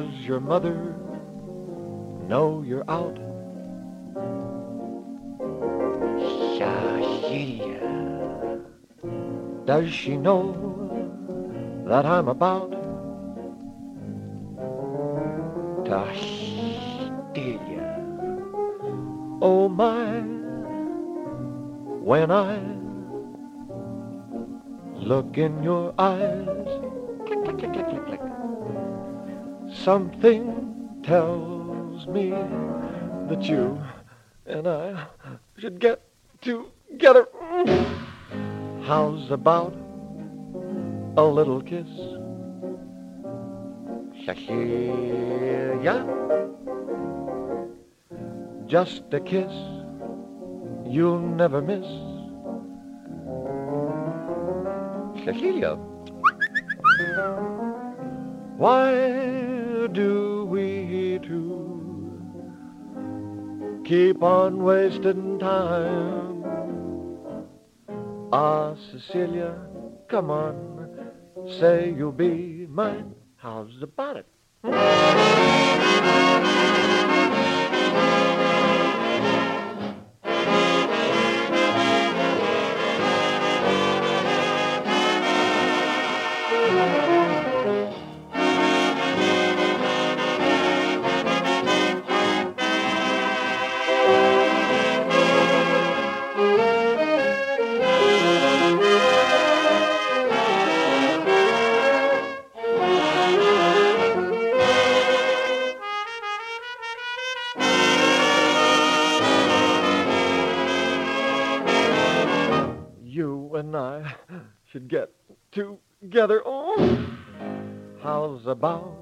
Does your mother know you're out? Cecilia, does she know that I'm about? Cecilia, oh my, when I look in your eyes, click, click, click, click, click, something tells me that you and I should get together. How's about a little kiss? Cecilia, just a kiss you'll never miss. Cecilia, why do we two keep on wasting time? Ah, Cecilia, come on, say you'll be mine. How's about it? You and I should get together. Oh, how's about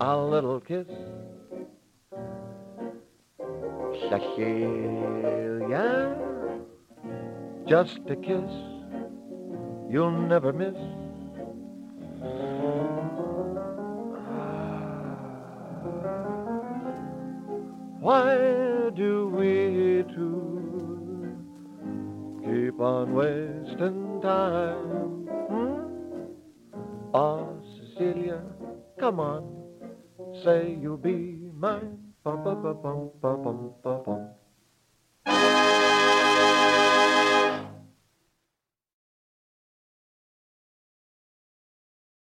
a little kiss? Cecilia, just a kiss you'll never miss. Why do we two keep on wasting time? Oh, Cecilia, come on, say you'll be mine. Bum, bum, bum, bum, bum, bum, bum.